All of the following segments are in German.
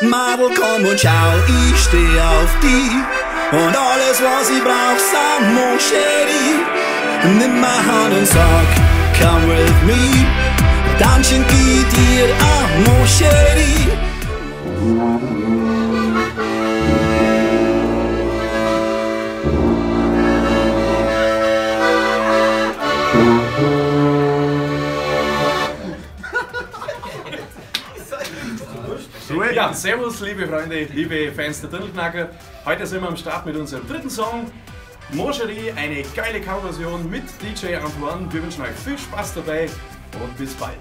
Madel, komm und schau, ich steh auf die. Und alles, was ich brauch, sag Mon Cherie. Nimm meine Hand und sag, come with me. Dann schenk ich dir auch Mon Cherie. Ja, servus liebe Freunde, liebe Fans der Dirndlknacker. Heute sind wir am Start mit unserem dritten Song, Mon Cherie, eine geile Coverversion mit DJ Antoine. Wir wünschen euch viel Spaß dabei und bis bald.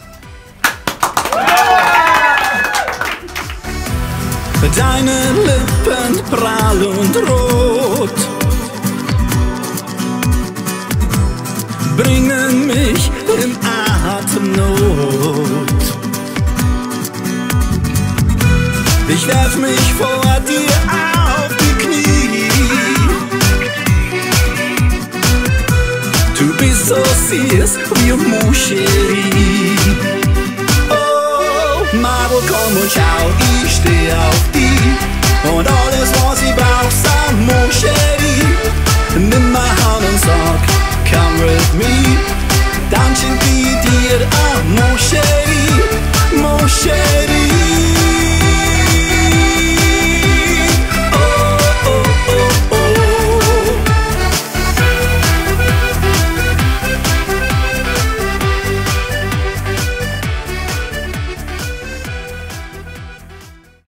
Deine Lippen prall und rot bringen mich in Atemnot. Ich werf mich vor dir auf die Knie. Du bist so süß wie Mon Cherie. Oh, Madel, komm und schau, ich steh auf dich. Und alles, was ich brauch,